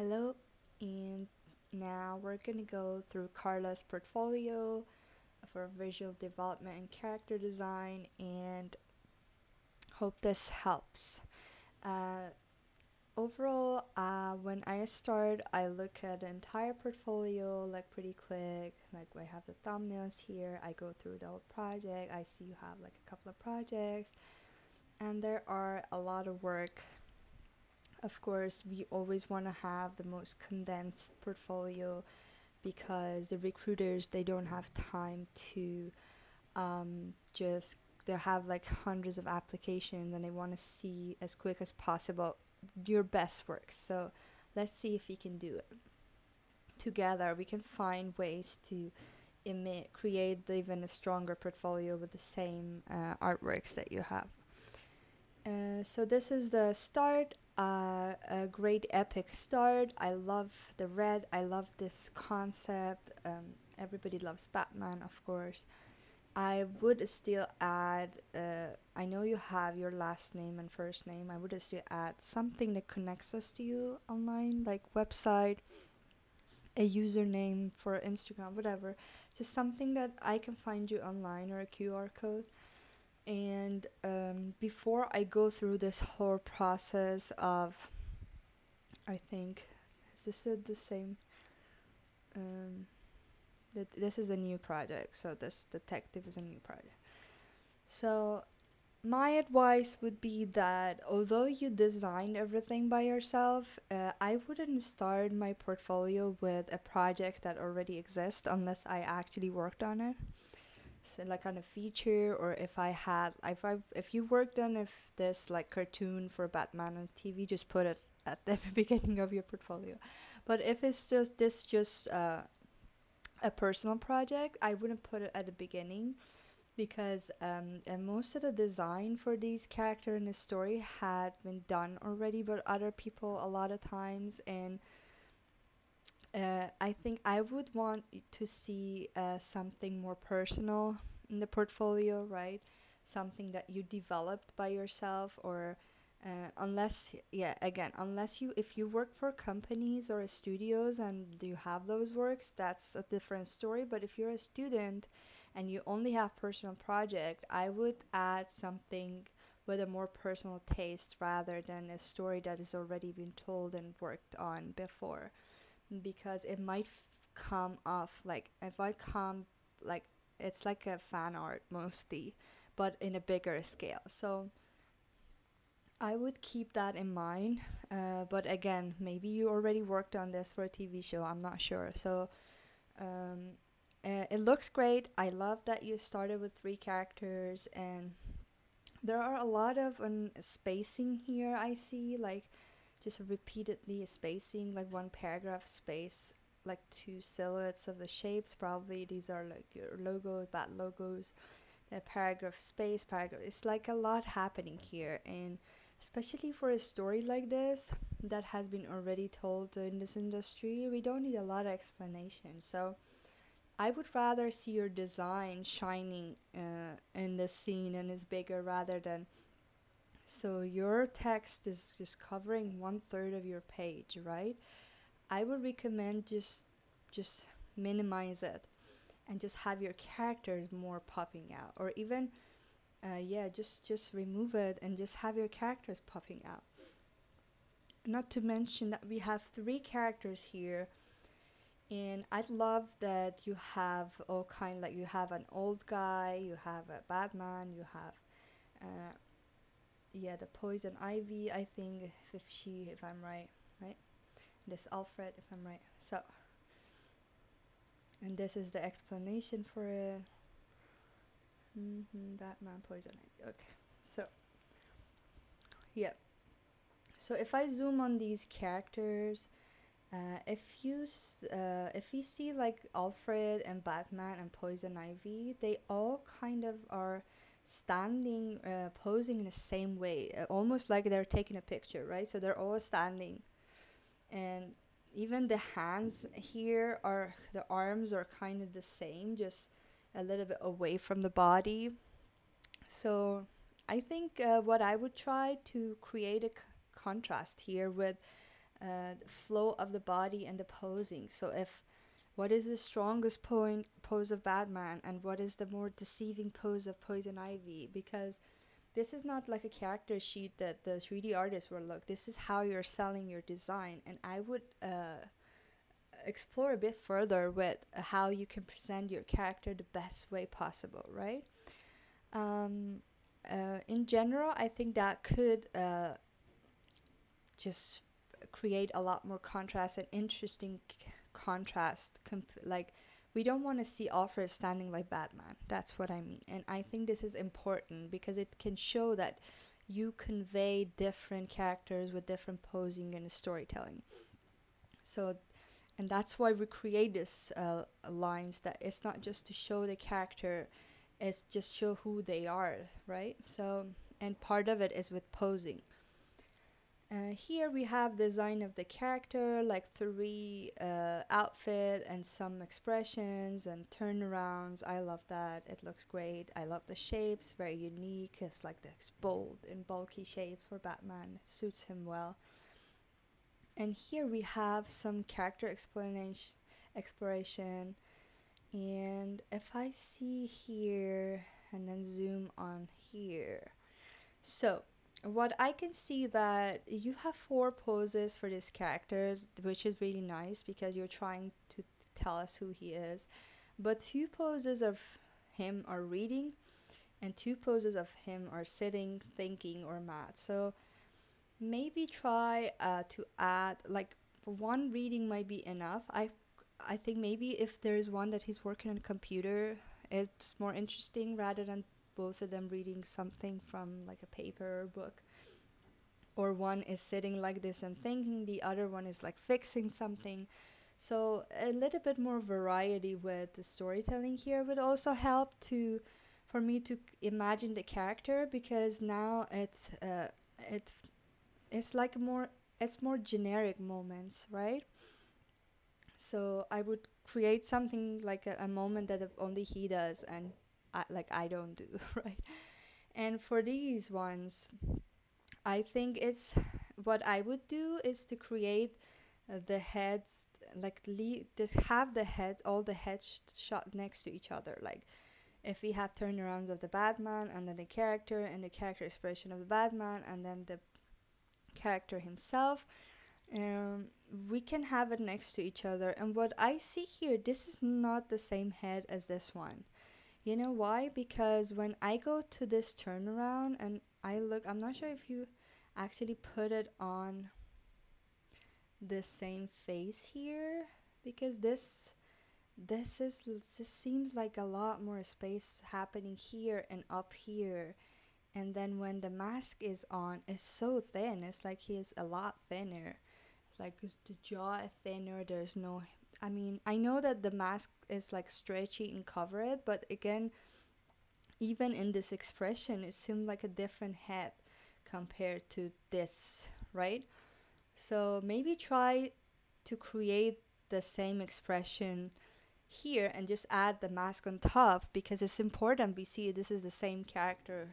Hello, and now we're going to go through Carla's portfolio for visual development and character design, and hope this helps. Overall, when I start, I look at the entire portfolio like pretty quick. Like I have the thumbnails here, I go through the whole project, I see you have like a couple of projects, and there are a lot of work. Of course, we always want to have the most condensed portfolio because the recruiters, they don't have time to they have like hundreds of applications and they want to see as quick as possible your best work. So let's see if we can do it. Together, we can find ways to create even a stronger portfolio with the same artworks that you have. So this is the start. A great epic start. I love the red. I love this concept. Everybody loves Batman, of course. I would still add, I know you have your last name and first name. I would still add something that connects us to you online, like website, a username for Instagram, whatever. Just something that I can find you online, or a QR code. And before I go through this whole process of, I think, is this the same? This is a new project, so this detective is a new project. So my advice would be that although you design everything by yourself, I wouldn't start my portfolio with a project that already exists unless I actually worked on it. So like on a feature, or if you worked on this like cartoon for Batman on TV, just put it at the beginning of your portfolio. But if it's just a personal project, I wouldn't put it at the beginning, because and most of the design for these character in the story had been done already by other people a lot of times. And I think I would want to see something more personal in the portfolio, right? Something that you developed by yourself, or if you work for companies or studios and you have those works, that's a different story. But if you're a student and you only have personal project, I would add something with a more personal taste rather than a story that has already been told and worked on before. Because it might come off like, if I come like, it's like a fan art mostly, but in a bigger scale. So I would keep that in mind, but again, maybe you already worked on this for a TV show, I'm not sure. So it looks great. I love that you started with 3 characters, and there are a lot of spacing here. I see like just repeatedly spacing, like 1 paragraph space, like 2 silhouettes of the shapes. Probably these are like your logo, bat logos, the paragraph space, paragraph. It's like a lot happening here, and especially for a story like this that has been already told in this industry, we don't need a lot of explanation. So I would rather see your design shining in the scene and is bigger, rather than so your text is just covering 1/3 of your page, right? I would recommend just minimize it and just have your characters more popping out, or even just remove it and just have your characters popping out. Not to mention that we have 3 characters here, and I'd love that you have all kind, like you have an old guy, you have a Batman, you have the Poison Ivy, I think, if I'm right? This Alfred, if I'm right. So, and this is the explanation for it. Batman, Poison Ivy. Okay, so yeah. So if I zoom on these characters, if you see like Alfred and Batman and Poison Ivy, they all kind of are standing, posing in the same way, almost like they're taking a picture, right? So they're all standing, and even the hands here are, the arms are kind of the same, just a little bit away from the body. So I think what I would try to create a contrast here with the flow of the body and the posing. So if what is the strongest pose of Batman and what is the more deceiving pose of Poison Ivy? Because this is not like a character sheet that the 3D artists will look. This is how you're selling your design. And I would explore a bit further with how you can present your character the best way possible, right? In general, I think that could just create a lot more contrast and interesting contrast. Like, we don't want to see Alfred standing like Batman. That's what I mean. And I think this is important because it can show that you convey different characters with different posing and storytelling. So, and that's why we create this lines, that it's not just to show the character, it's just show who they are, right? So, and part of it is with posing. Here we have design of the character, like three outfit and some expressions and turnarounds. I love that. It looks great. I love the shapes, very unique. It's like this bold and bulky shapes for Batman. It suits him well. And here we have some character exploration. And if I see here and then zoom on here. So, what I can see that you have four poses for this character, which is really nice because you're trying to tell us who he is. But two poses of him are reading and two poses of him are sitting, thinking, or mad. So maybe try to add, like, one reading might be enough. I think maybe if there is one that he's working on a computer, it's more interesting rather than both of them reading something from like a paper or book, or one is sitting like this and thinking, the other one is like fixing something. So a little bit more variety with the storytelling here would also help to, for me to imagine the character, because now it's like more, it's more generic moments, right? So I would create something like a moment that only he does and I don't do, right? And for these ones, I think it's, what I would do is to create the heads, like just have the head, all the heads shot next to each other. Like if we have turnarounds of the Batman and then the character and the character expression of the Batman and then the character himself, we can have it next to each other. And what I see here, this is not the same head as this one. You know why? Because when I go to this turnaround and I look, I'm not sure if you actually put it on the same face here, because this seems like a lot more space happening here and up here. And then when the mask is on, it's so thin. It's like he is a lot thinner. It's like the jaw thinner. There's no, I mean, I know that the mask is like stretchy and cover it, but again, even in this expression, it seemed like a different head compared to this, right? So maybe try to create the same expression here and just add the mask on top, because it's important we see this is the same character.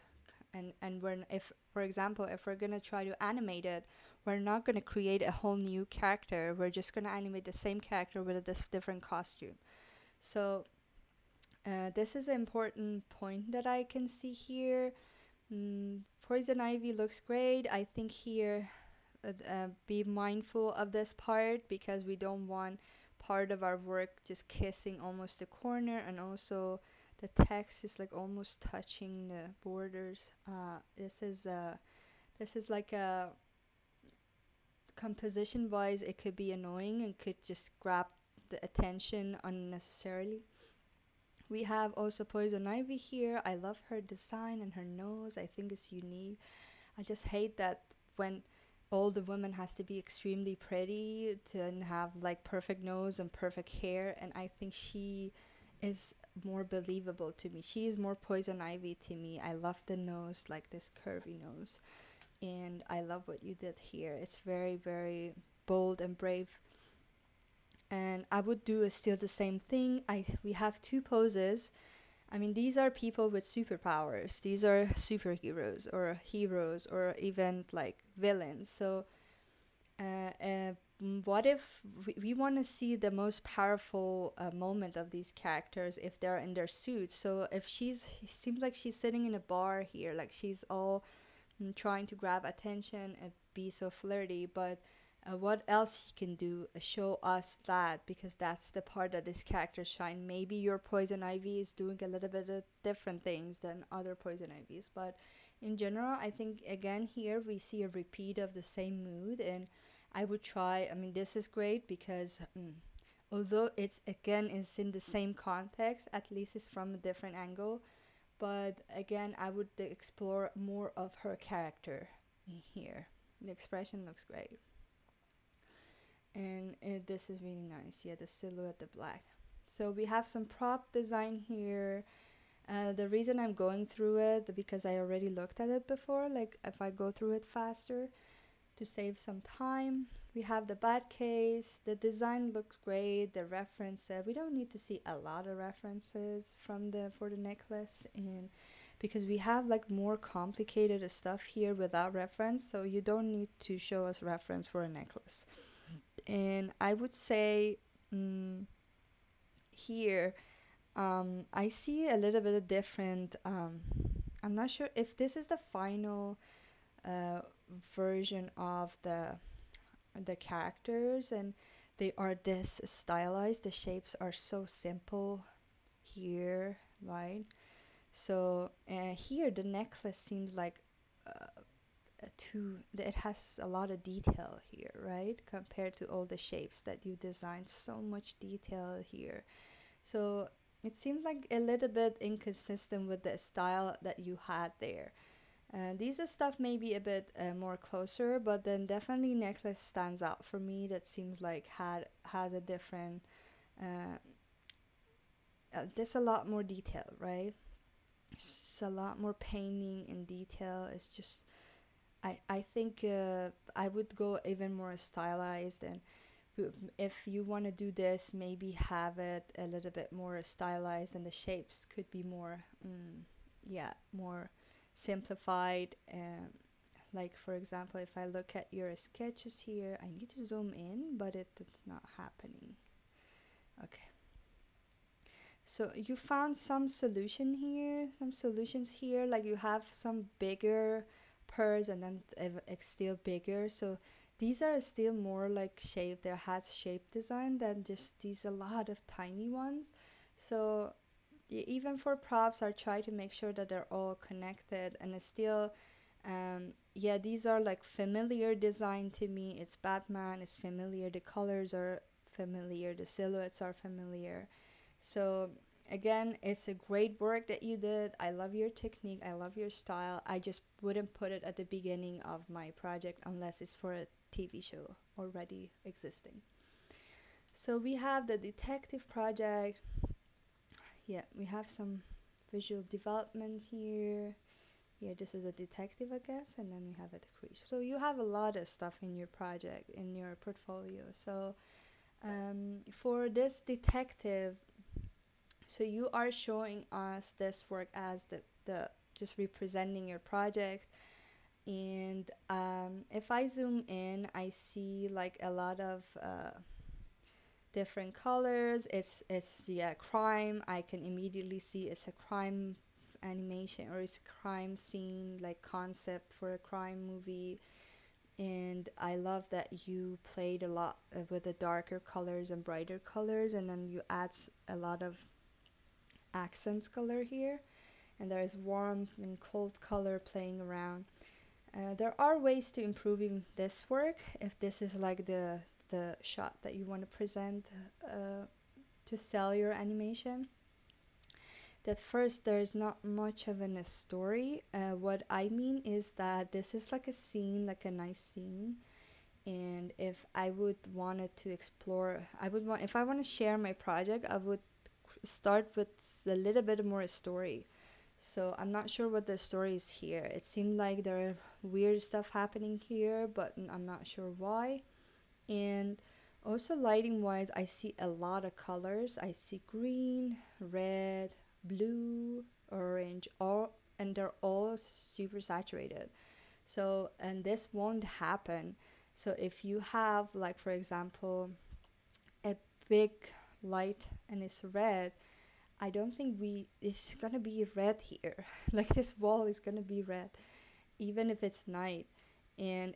And when, if, for example, if we're going to try to animate it, we're not going to create a whole new character. We're just going to animate the same character with this different costume. So this is an important point that I can see here. Poison Ivy looks great. I think here, be mindful of this part, because we don't want part of our work just kissing almost the corner, and also the text is like almost touching the borders. This is like a composition wise, it could be annoying and could just grab the attention unnecessarily. We have also Poison Ivy here. I love her design and her nose. I think it's unique. I just hate that when all the women has to be extremely pretty to have like perfect nose and perfect hair, and I think she is more believable to me. She is more Poison Ivy to me. I love the nose, like this curvy nose, and I love what you did here. It's very, very bold and brave. And I would do is still the same thing. We have two poses. I mean, these are people with superpowers. These are superheroes or heroes or even like villains. So what if we want to see the most powerful moment of these characters if they're in their suits? So if it seems like she's sitting in a bar here, like she's all trying to grab attention and be so flirty, but what else she can do? Show us that, because that's the part that this character shine. Maybe your Poison Ivy is doing a little bit of different things than other Poison Ivies, but in general, I think again here we see a repeat of the same mood, and I would try. I mean, this is great because although it's in the same context, at least it's from a different angle. But again, I would explore more of her character here. The expression looks great. And this is really nice. Yeah, the silhouette, the black. So we have some prop design here. The reason I'm going through it, because I already looked at it before, like if I go through it faster to save some time. We have the bat case. The design looks great. The reference, we don't need to see a lot of references for the necklace, and because we have like more complicated stuff here without reference, so you don't need to show us reference for a necklace. And I would say here I see a little bit of different, I'm not sure if this is the final version of the characters, and they are this stylized. The shapes are so simple here, right? So here the necklace seems like it has a lot of detail here, right, compared to all the shapes that you designed. So much detail here, so it seems like a little bit inconsistent with the style that you had there. These are stuff maybe a bit more closer, but then definitely necklace stands out for me. That seems like has a different, there's a lot more detail, right? It's a lot more painting and detail. It's just, I think I would go even more stylized, and if you want to do this, maybe have it a little bit more stylized, and the shapes could be more, more simplified. Like for example, if I look at your sketches here, I need to zoom in, but it's not happening. Okay. So you found some solution here, some solutions here, like you have some bigger purse and then it's still bigger. So these are still more like shape, there has shape design than just these a lot of tiny ones. So even for props, I try to make sure that they're all connected, and it's still yeah, these are like familiar design to me. It's Batman, it's familiar, the colors are familiar, the silhouettes are familiar. So again, it's a great work that you did. I love your technique, I love your style. I just wouldn't put it at the beginning of my project unless it's for a TV show already existing. So we have the detective project. Yeah, we have some visual development here. Yeah, this is a detective, I guess, and then we have a crease. So you have a lot of stuff in your project, in your portfolio. So for this detective, so you are showing us this work as the just representing your project. And if I zoom in, I see like a lot of different colors. It's yeah, crime. I can immediately see it's a crime animation, or it's a crime scene, like concept for a crime movie. And I love that you played a lot with the darker colors and brighter colors, and then you add a lot of accents color here, and there is warm and cold color playing around. There are ways to improving this work if this is like the shot that you want to present to sell your animation. That first, there's not much of a story. What I mean is that this is like a scene, like a nice scene. And if I would wanted to explore, if I want to share my project, I would start with a little bit more story. So I'm not sure what the story is here. It seemed like there are weird stuff happening here, but I'm not sure why. And also lighting wise, I see a lot of colors. I see green, red, blue, orange, all, and they're all super saturated. So, and this won't happen So if you have, like, for example, a big light and it's red, I don't think it's gonna be red here. Like, this wall is gonna be red even if it's night. And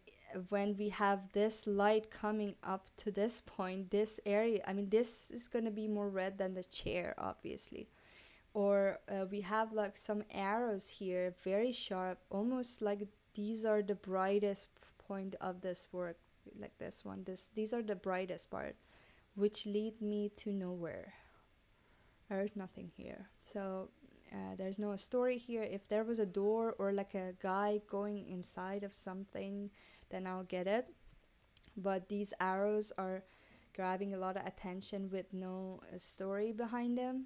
when we have this light coming up to this point, this area, I mean, this is gonna be more red than the chair, obviously. Or we have, like, some arrows here, very sharp, almost like these are the brightest point of this work, like this one, these are the brightest part, which lead me to nowhere. I heard nothing here. So there's no story here. If there was a door or like a guy going inside of something, then I'll get it. But these arrows are grabbing a lot of attention with no story behind them.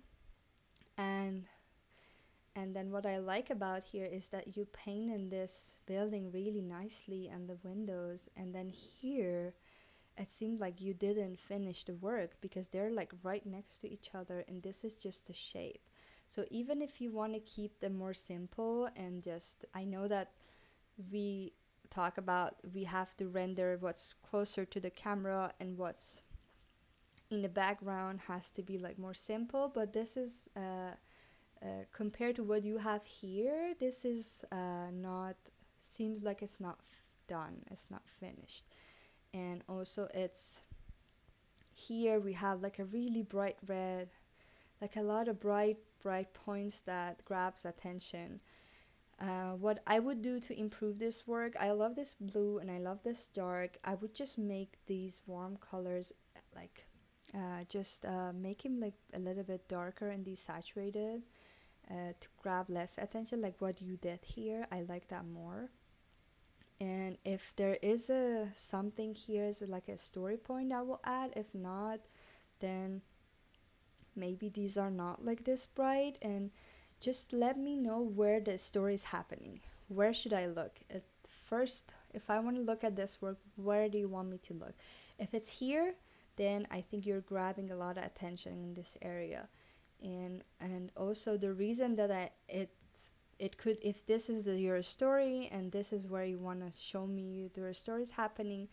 And then what I like about here is that you painted this building really nicely and the windows, and then here it seemed like you didn't finish the work because they're like right next to each other, and this is just the shape. So even if you want to keep them more simple and just, I know that we talk about we have to render what's closer to the camera and what's in the background has to be like more simple, but this is compared to what you have here, this is not, seems like it's not done, it's not finished. And also it's, here we have like a really bright red, like a lot of bright points that grabs attention. What I would do to improve this work, I love this blue and I love this dark. I would just make these warm colors like make him like a little bit darker and desaturated to grab less attention, like what you did here. I like that more. And if there is something here is like a story point, I will add. If not, then maybe these are not like this bright, and just let me know where the story is happening. Where should I look at first? If I want to look at this work, where do you want me to look? If it's here, then I think you're grabbing a lot of attention in this area. And also the reason that it could, if this is your story and this is where you want to show me your story is happening,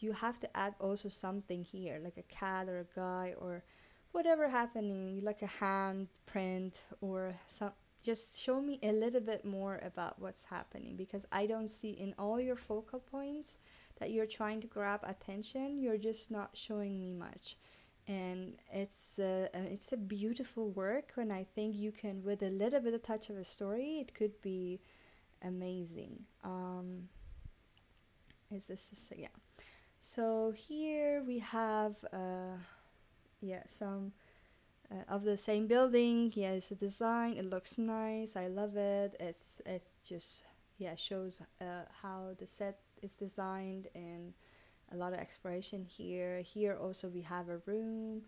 you have to add also something here, like a cat or a guy or whatever happening, like a hand print or some. Just show me a little bit more about what's happening, because I don't see in all your focal points that you're trying to grab attention. You're just not showing me much, and it's a beautiful work. And I think you can, with a little bit of touch of a story, it could be amazing. Yeah. So here we have some of the same building. Yeah, it's a design. It looks nice. I love it. It's just, yeah, shows how the set is designed, and a lot of exploration here. Here also we have a room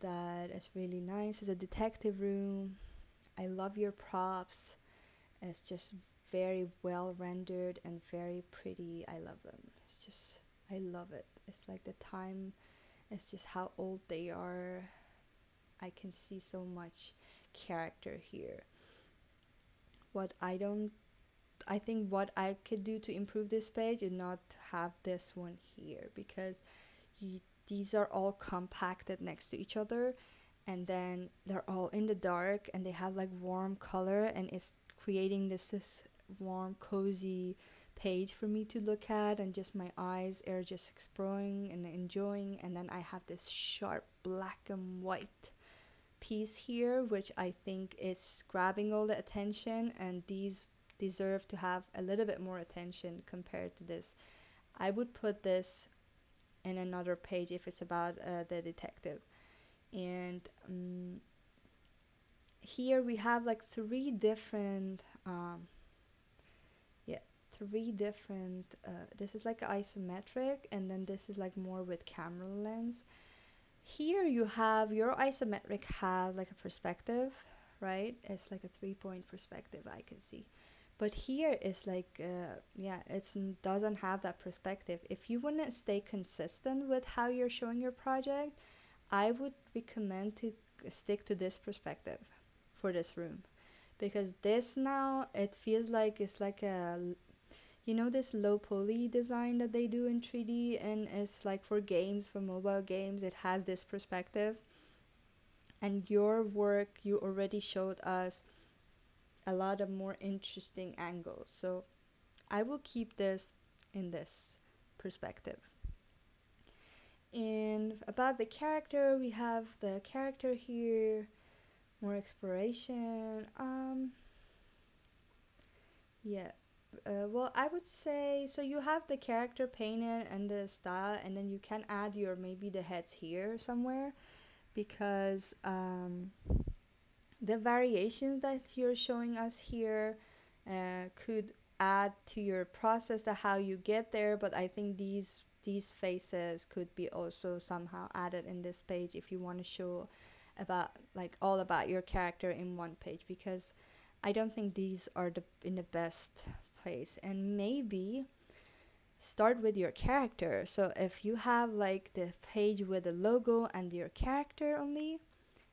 that is really nice. It's a detective room. I love your props. It's just very well rendered and very pretty. I love them. It's just, I love it. It's like the time, it's just how old they are. I can see so much character here. I think what I could do to improve this page is not have this one here, because these are all compacted next to each other, and then they're all in the dark, and they have like warm color, and it's creating this warm cozy page for me to look at, and just my eyes are just exploring and enjoying. And then I have this sharp black and white piece here, which I think is grabbing all the attention, and these deserve to have a little bit more attention compared to this. I would put this in another page if it's about the detective. And here we have like three different this is like isometric, and then this is like more with camera lens. Here you have your isometric has like a perspective, right? It's like a 3-point perspective I can see. But here it's like, it doesn't have that perspective. If you want to stay consistent with how you're showing your project, I would recommend to stick to this perspective for this room, because this now, it feels like it's like a, you know, this low poly design that they do in 3D, and it's like for games, for mobile games, it has this perspective. And your work, you already showed us a lot of more interesting angles, so I will keep this in this perspective. And about the character, we have the character here, more exploration. Well, I would say, so you have the character painted and the style, and then you can add your, maybe the heads here somewhere, because the variations that you're showing us here could add to your process, to how you get there. But I think these faces could be also somehow added in this page if you want to show about, like, all about your character in one page, because I don't think these are in the best place. And maybe start with your character. So if you have like the page with the logo and your character only,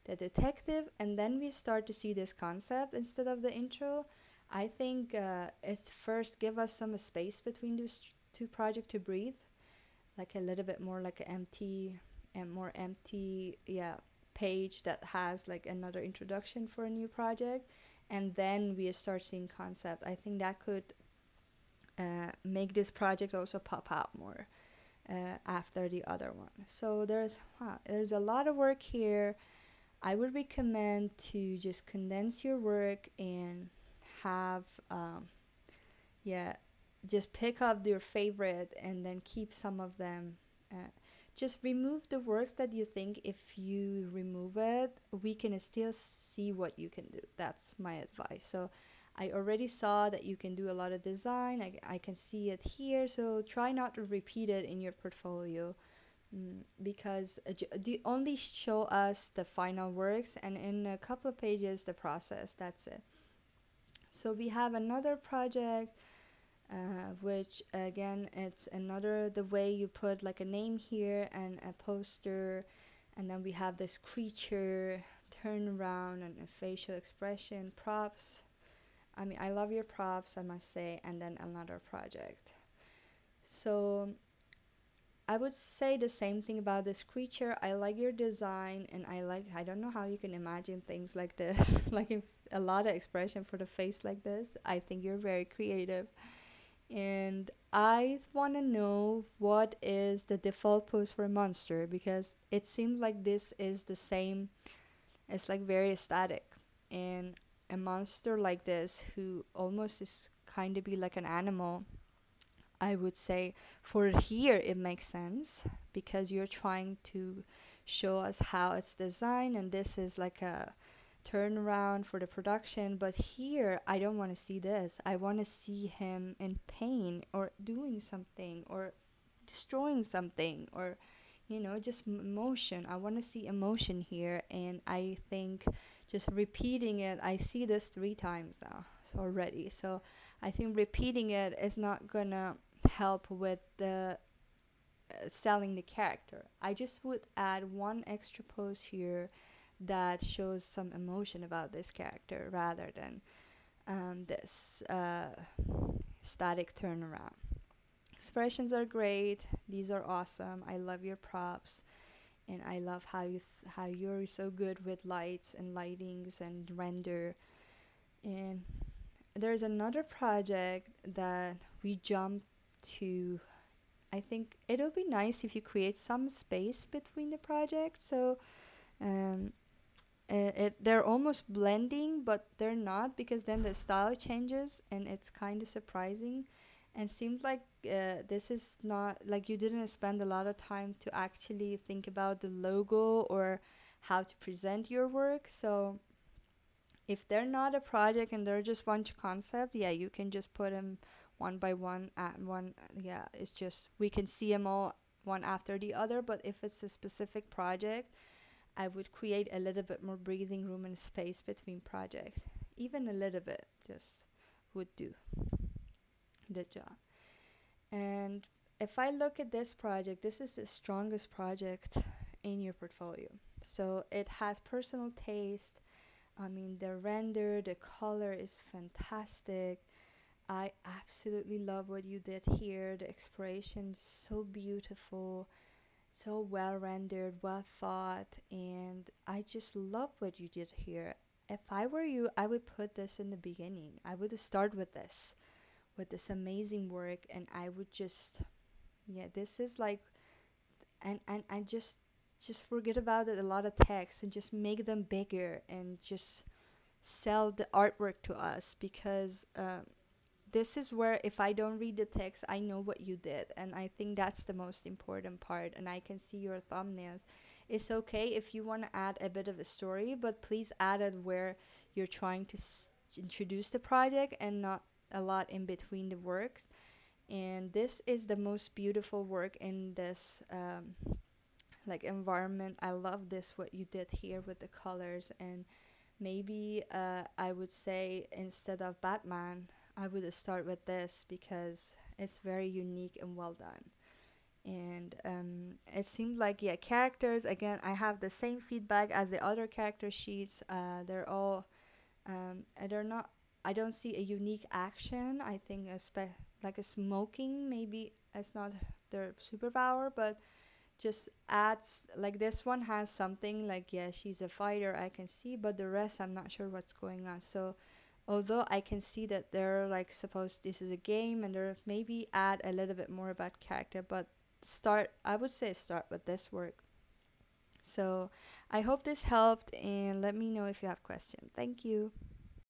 the detective, and then we start to see this concept instead of the intro. I think it's first give us some space between these two projects to breathe, like a little bit more like an empty and more empty page that has like another introduction for a new project. And then we start seeing concept. I think that could make this project also pop out more after the other one. So there's a lot of work here. I would recommend to just condense your work and have, just pick up your favorite and then keep some of them. Just remove the works that you think if you remove it, we can still see what you can do. That's my advice. So I already saw that you can do a lot of design. I can see it here. So try not to repeat it in your portfolio. Because they only show us the final works, and in a couple of pages the process, that's it. So we have another project which again, it's another, the way you put like a name here and a poster, and then we have this creature turnaround and a facial expression, props. I mean, I love your props, I must say. And then another project. So I would say the same thing about this creature. I like your design, and I don't know how you can imagine things like this, like in a lot of expression for the face like this. I think you're very creative. And I want to know what is the default pose for a monster, because it seems like this is the same. It's like very static. And a monster like this, who almost is kind of be like an animal, I would say for here it makes sense, because you're trying to show us how it's designed, and this is like a turnaround for the production. But here I don't want to see this. I want to see him in pain, or doing something, or destroying something, or, you know, just emotion. I want to see emotion here. And I think just repeating it, I see this 3 times now already, so I think repeating it is not gonna help with the selling the character. I just would add one extra pose here that shows some emotion about this character, rather than this static turnaround. Expressions are great. These are awesome. I love your props, and I love how you're so good with lights and lightings and render. And there's another project that we jump to. I think it'll be nice if you create some space between the projects. So they're almost blending, but they're not, because then the style changes, and it's kind of surprising. And seems like this is not, like, you didn't spend a lot of time to actually think about the logo or how to present your work. So if they're not a project and they're just bunch of concept, you can just put them one by one at one. It's just, we can see them all one after the other. But if it's a specific project, I would create a little bit more breathing room and space between projects. Even a little bit just would do the job. And if I look at this project, this is the strongest project in your portfolio. So it has personal taste. I mean, the render, the color is fantastic. I absolutely love what you did here. The exploration is so beautiful, so well rendered, well thought, and I just love what you did here. If I were you, I would put this in the beginning. I would start with this amazing work, and I would just, yeah, this is like, and just forget about it, a lot of text, and just make them bigger and just sell the artwork to us, because this is where, if I don't read the text, I know what you did, and I think that's the most important part. And I can see your thumbnails. It's okay if you want to add a bit of a story, but please add it where you're trying to introduce the project and not a lot in between the works. And this is the most beautiful work in this like environment. I love this, what you did here with the colors. And maybe I would say, instead of Batman, I would start with this, because it's very unique and well done. And it seemed like, yeah, characters, again, I have the same feedback as the other character sheets. They're all, they're not, I don't see a unique action. I think like a smoking, maybe it's not their superpower, but just adds, like this one has something, like, yeah, she's a fighter, I can see, but the rest I'm not sure what's going on. So although I can see that they're like, suppose this is a game, and they're maybe add a little bit more about character, but I would say start with this work. So I hope this helped, and let me know if you have questions. Thank you.